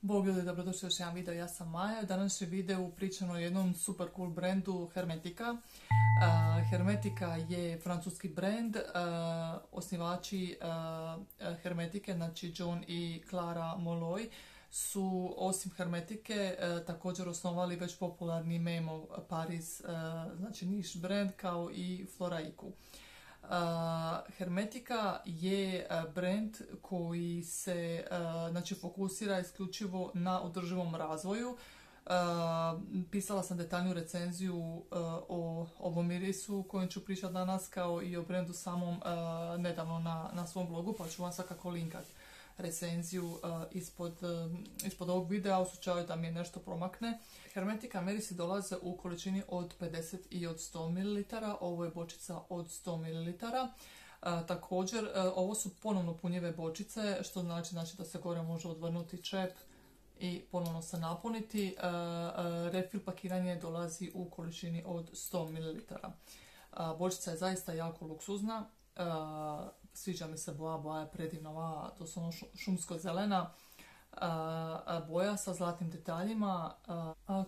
Bog ljudi, dobrodošli još jedan video, ja sam Maja. Danas će video pričano o jednom super cool brendu Hermetica. Hermetica je francuski brend, osnivači Hermetike, znači John i Clara Molloy, su osim Hermetike također osnovali već popularni Memo Paris, znači niš brend, kao i Floraiku. Hermetica je brand koji se znači fokusira isključivo na održivom razvoju. Pisala sam detaljnu recenziju o ovom mirisu kojim ću pričati danas, kao i o brandu samom nedavno na svom blogu, pa ću vam svakako linkati recenziju ispod ovog videa u slučaju da mi je nešto promakne. Hermetica mirisi dolaze u količini od 50 i od 100 ml. Ovo je bočica od 100 ml. Također, ovo su ponovno punjive bočice, što znači da se gore može odvrnuti čep i ponovno se napuniti. Refil pakiranje dolazi u količini od 100 ml. Bočica je zaista jako luksuzna. Sviđa mi se boja, boja je predivna, ova doslovno šumsko-zelena boja sa zlatnim detaljima.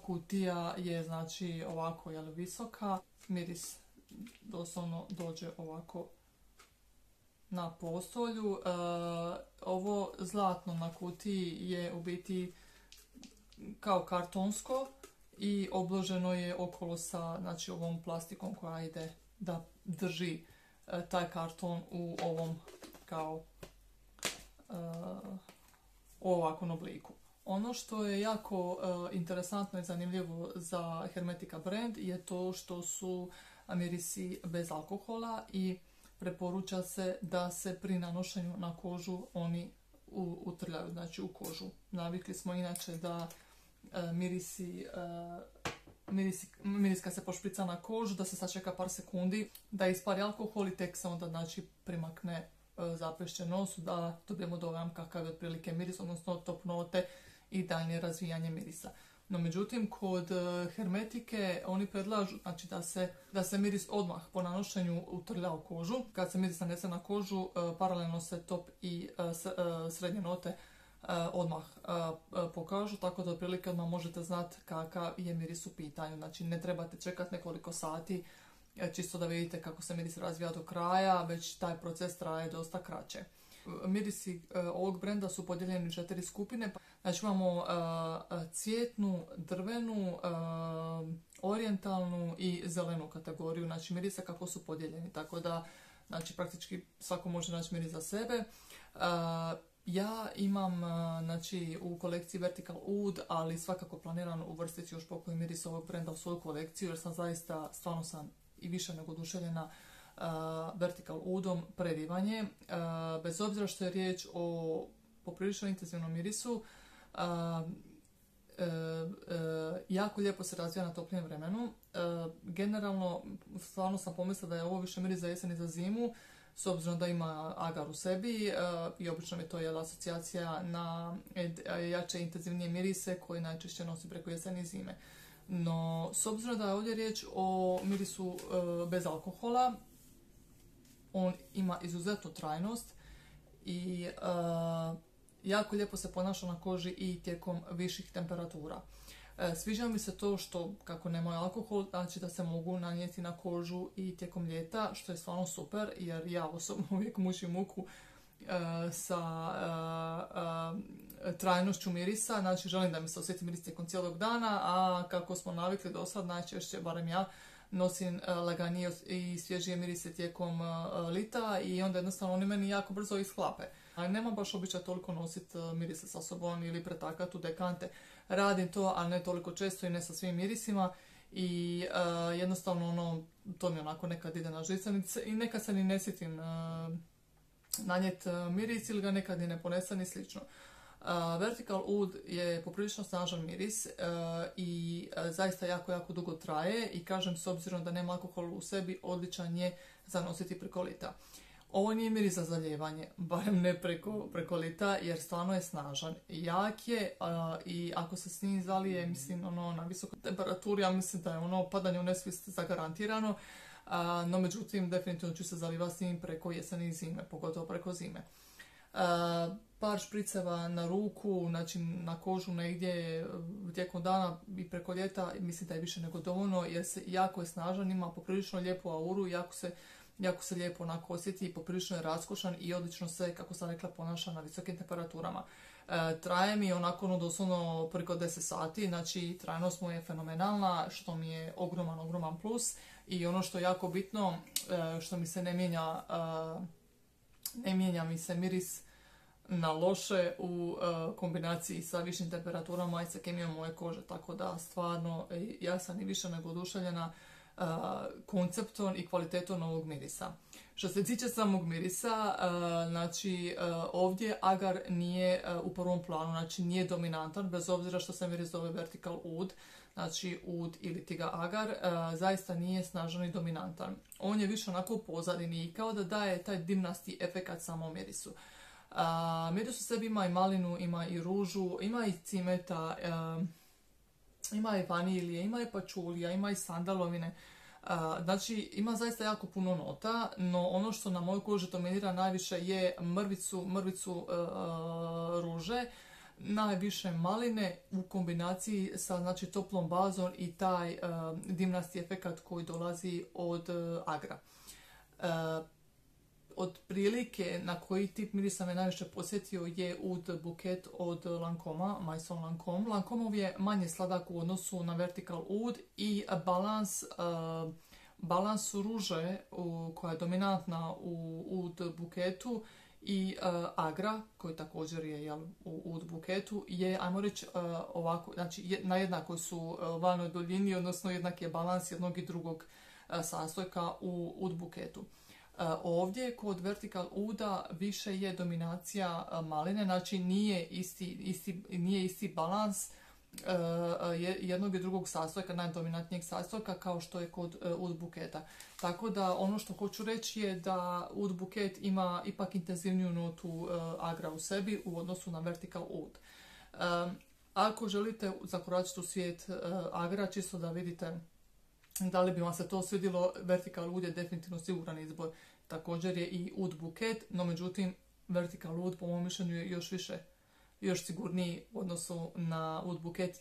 Kutija je znači ovako visoka, miris doslovno dođe ovako na postolju. Ovo zlatno na kutiji je u biti kao kartonsko i obloženo je okolo sa znači ovom plastikom koja ide da drži taj karton u ovom kao u ovakvom obliku. Ono što je jako interesantno i zanimljivo za Hermetica brand je to što su mirisi bez alkohola i preporuča se da se pri nanošenju na kožu oni utrljaju, znači u kožu. Navikli smo inače da miris kad se pošprica na kožu, da se sačeka par sekundi da ispari alkohol i tek se onda znači primakne zapešće nosu da dobijemo dojam kakav je otprilike miris, odnosno topnote i daljnje razvijanje mirisa. No međutim, kod Hermetike oni predlažu znači da se miris odmah po nanošenju utrlja u kožu. Kad se miris nanese na kožu, paralelno se top i srednje note odmah pokažu, tako da otprilike odmah možete znati kakav je miris u pitanju. Znači ne trebate čekati nekoliko sati čisto da vidite kako se miris razvija do kraja, već taj proces traje dosta kraće. Mirisi ovog brenda su podijeljeni u 4 skupine. Znači imamo cvjetnu, drvenu, orijentalnu i zelenu kategoriju, znači mirisa kako su podijeljeni, tako da znači praktički svako može naći miris za sebe. Ja imam znači u kolekciji Verticaloud, ali svakako planiram uvrstiti još pokoji miris ovog brenda u svoju kolekciju, jer sam zaista, stvarno sam i više nego oduševljena Verticaloudom. Predivanje, bez obzira što je riječ o poprilično intenzivnom mirisu, jako lijepo se razvija na toplijem vremenu. Generalno, stvarno sam pomislila da je ovo više miris za jesen i za zimu, s obzirom da ima agar u sebi, i obično mi to je asocijacija na jače intenzivnije mirise koji najčešće nosi preko jeseni i zime. No, s obzirom da je ovdje riječ o mirisu bez alkohola, on ima izuzetnu trajnost i jako lijepo se ponaša na koži i tijekom viših temperatura. Sviđa mi se to što, kako nemaju alkohol, znači da se mogu nanijeti na kožu i tijekom ljeta, što je stvarno super, jer ja osobno uvijek mučim muku sa trajnošću mirisa. Znači želim da mi se osjeti miris tijekom cijelog dana, a kako smo navikli do sad, najčešće, barem ja, nosim laganije i svježije mirise tijekom lita i onda jednostavno oni meni jako brzo ishlape. Nemam baš običaj toliko nositi mirise sa sobom ili pretakati u dekante. Radim to, ali ne toliko često i ne sa svim mirisima i jednostavno ono, to mi onako nekad ide na žicanice i nekad se ni ne sjetim nanijeti miris ili ga nekad ni ne ponesam i slično. Verticaloud je poprilično snažan miris i zaista jako dugo traje i kažem, s obzirom da nema alkohol u sebi, odličan je za nositi preko lita. Ovo nije miris za zalijevanje, barem ne preko lita, jer stvarno je snažan. Jak je i ako se s njim zalije, mislim, ono, na visokoj temperaturi, ja mislim da je ono padanje u nesvijest zagarantirano, no međutim definitivno ću se zalivati s njim preko jeseni i zime, pogotovo preko zime. par špriceva na ruku, znači na kožu negdje tijekom dana i preko ljeta, mislim da je više nego dovoljno jer se jako je snažan, ima poprilično lijepu auru, jako se lijepo onako osjeti i poprilično je raskošan i odlično se, kako sam rekla, ponaša na visokim temperaturama. Traje mi onako ono doslovno preko 10 sati, znači trajnost mu je fenomenalna, što mi je ogroman plus. I ono što je jako bitno, što mi se ne mijenja mi se miris na loše u kombinaciji sa višim temperaturama i sa kemijom moje kože, tako da stvarno ja sam i više nego oduševljena konceptom i kvalitetom ovog mirisa. Što se tiče samog mirisa, znači ovdje agar nije u prvom planu, znači nije dominantan, bez obzira što se miris zove vertical oud, znači oud ili ti ga agar, zaista nije snažan i dominantan. On je više onako u pozadini i kao da daje taj dimnasti efekat samom mirisu. Miris u sebi ima i malinu, ima i ružu, ima i cimeta, ima i vanilije, ima i pačulija, ima i sandalovine. Znači ima zaista jako puno nota, no ono što na mojoj koži dominira najviše je mrvicu ruže, najviše maline u kombinaciji sa znači toplom bazom i taj dimnasti efekat koji dolazi od agra. Od prilike na koji tip mirisa me najviše posjetio je Oud Bouquet od Lancôme, Maison Lancôme. Lancômeov je manje sladak u odnosu na vertical oud i balans ruže koja je dominantna u Oud Bouquetu i agra, koji također je u Oud Bouquetu, je, ajmo reći, ovako, znači na jednakoj su valnoj duljini, odnosno jednak je balans jednog i drugog sastojka u Oud Bouquetu. Ovdje kod vertical ouda više je dominacija maline, znači nije isti balans jednog i drugog sastojka, najdominantnijeg sastojka kao što je kod Oud Bouqueta. Tako da ono što hoću reći je da Oud Bouquet ima ipak intenzivniju notu agra u sebi u odnosu na vertical oud. Ako želite zakoračiti u svijet agra, čisto da vidite da li bi vam se to svidjelo, vertical oud je definitivno siguran izbor. Također je i Oud Bouquet, no međutim vertical oud po mom mišljenju je još sigurniji u odnosu na Oud Bouquet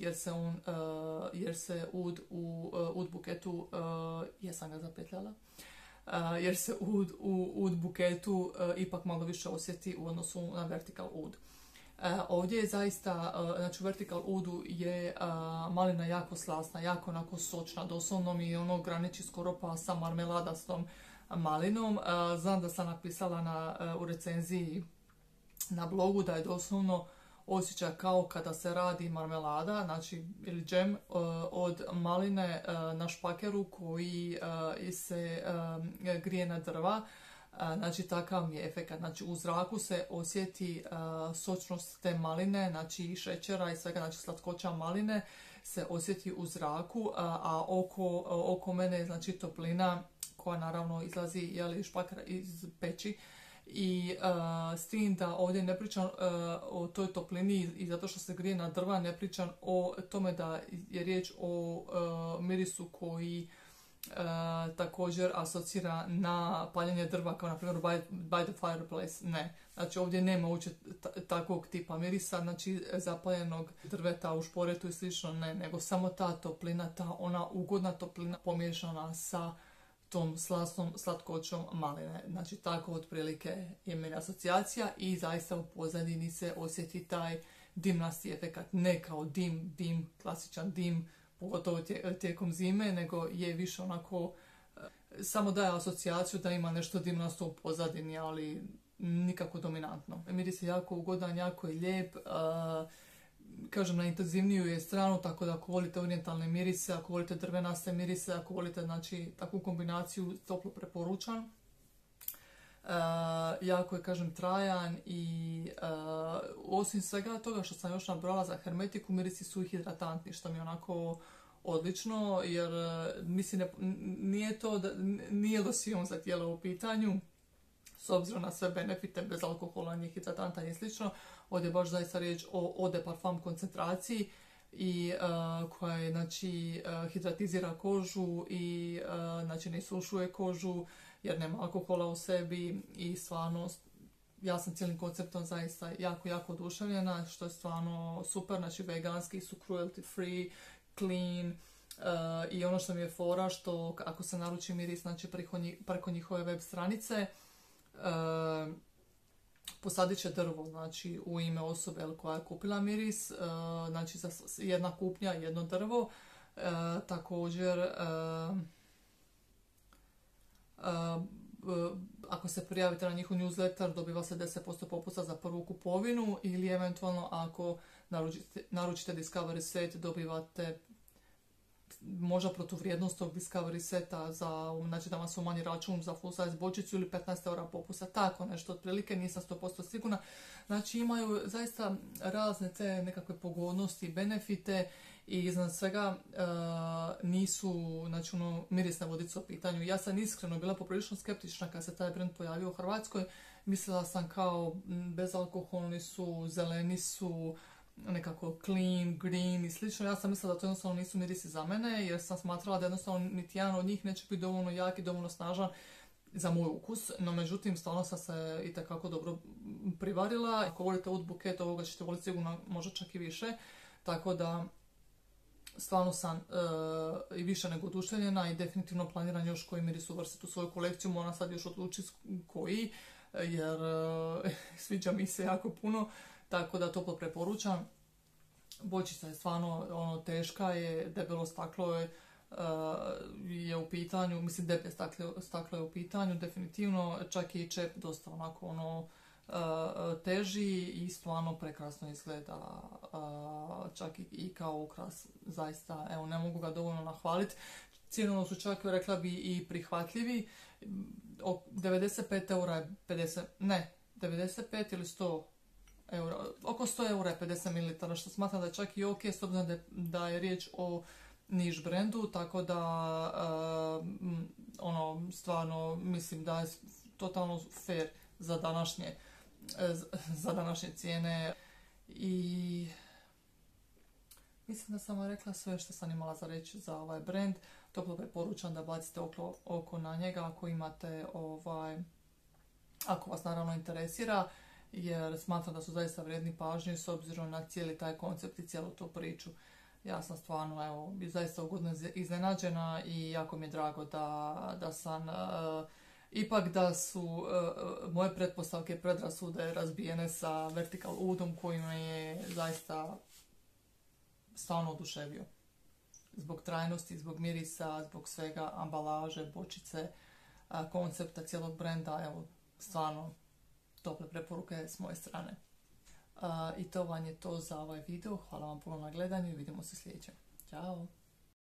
jer se oud u Oud Bouquetu ipak malo više osjeti u odnosu na vertical oud. Ovdje je zaista, znači u vertical oudu je malina jako slasna, jako onako sočna, doslovno mi ono graniči skoro pa sa marmeladastom malinom. Znam da sam napisala u recenziji na blogu da je doslovno osjećaj kao kada se radi marmelada, znači ili džem od maline na špakeru koji se grije na drva. Znači takav je efekat, znači u zraku se osjeti sočnost te maline, znači i šećera i svega, znači slatkoća maline se osjeti u zraku, a oko mene je znači toplina koja naravno izlazi špakra iz peći i s tim da ovdje ne pričam o toj toplini i zato što se grije na drva, ne pričam o tome da je riječ o mirisu koji također asocira na paljenje drva kao na primjer by the fireplace, ne. Znači ovdje nema uopće takvog tipa mirisa, znači zapaljenog drveta u šporetu i slično, ne, nego samo ta toplina, ta ona ugodna toplina pomiješana sa tom slasnom slatkoćom maline. Znači tako otprilike je meni asocijacija i zaista u pozadini se osjeti taj dimnasti efekat, ne kao dim, klasičan dim, pogotovo tijekom zime, nego je više onako, samo daje asocijaciju da ima nešto dimnasto u pozadini, ali nikako dominantno. Miris je jako ugodan, jako je lijep, kažem na intenzivniju je stranu, tako da ako volite orijentalne mirise, ako volite drvenaste mirise, ako volite znači takvu kombinaciju, toplo preporučan. Jako je, kažem, trajan i osim svega toga što sam još nabrala za hermetiku, mirisi su i hidratantni, što mi je onako odlično, jer mislim, nije losijom za tijelo u pitanju, s obzirom na sve benefite, bez alkohola, nije hidratantan i slično. Ovdje je baš zaista riječ o eau de parfum koncentraciji i koja je, znači, hidratizira kožu i, znači, ne isušuje kožu jer nema alkohola u sebi i stvarno ja sam cijelim konceptom zaista jako, jako oduševljena, što je stvarno super, znači veganski su, cruelty free, clean, i ono što mi je fora što ako se naruči miris, znači preko njihove web stranice, posadit će drvo, znači u ime osobe koja je kupila miris, znači za jedna kupnja, jedno drvo. Također, ako se prijavite na njihov newsletter, dobiva se 10% popusta za prvu kupovinu, ili eventualno ako naručite Discovery set, dobivate možda protuvrijednost tog Discovery seta, za, znači da vam se umanji račun za full size bočicu, ili 15 eura popusta, tako nešto otprilike, nisam 100% sigurna. Znači imaju zaista razne te nekakve pogodnosti i benefite, i iznad svega nisu, znači ono, mirisne vodice u pitanju. Ja sam iskreno bila poprilično skeptična kad se taj brend pojavio u Hrvatskoj, mislila sam kao bezalkoholni su, zeleni su, nekako clean, green i slično. Ja sam mislila da to jednostavno nisu mirisi za mene, jer sam smatrala da jednostavno niti jedan od njih neće biti dovoljno jak i dovoljno snažan za moj ukus, no međutim stvarno sam se itekako dobro privarila. Ako volite Oud Bouquet, ovoga ćete voliti sigurno, možda čak i više, tako da stvarno sam i više nego oduševljena i definitivno planiram još koji miris uvrstiti u svoju kolekciju, moram sad još odlučiti koji, jer sviđa mi se jako puno. Tako da toplo preporučam. Bočica je stvarno ono, teška je, debelo staklo je u pitanju, mislim deblje staklo je u pitanju, definitivno, čak i čep dosta onako ono, teži i stvarno prekrasno izgleda, čak i kao ukras, zaista, evo ne mogu ga dovoljno nahvaliti. Cijenovno su čak, rekla bi, i prihvatljivi, 95 eura je 50, ne, 95 ili 100 euro, oko 100 eura je 50 ml, što smatram da je čak i ok, s obzirom da je riječ o niš brendu, tako da ono, stvarno mislim da je totalno fair za današnje cijene. I mislim da sam vam rekla sve što sam imala za reći za ovaj brend. Toplo preporučam da bacite oko na njega ako imate ako vas naravno interesira, jer smatram da su zaista vrijedni pažnje s obzirom na cijeli taj koncept i cijelu tu priču. Ja sam stvarno evo, zaista ugodno iznenađena i jako mi je drago da sam ipak da su moje pretpostavke i predrasude razbijene sa Verticaloudom, koji me je zaista stvarno oduševio. Zbog trajnosti, zbog mirisa, zbog svega, ambalaže, bočice, koncepta cijelog brenda, evo stvarno tople preporuke s moje strane. I to vam je to za ovaj video. Hvala vam puno na gledanju i vidimo se sljedeće. Ćao!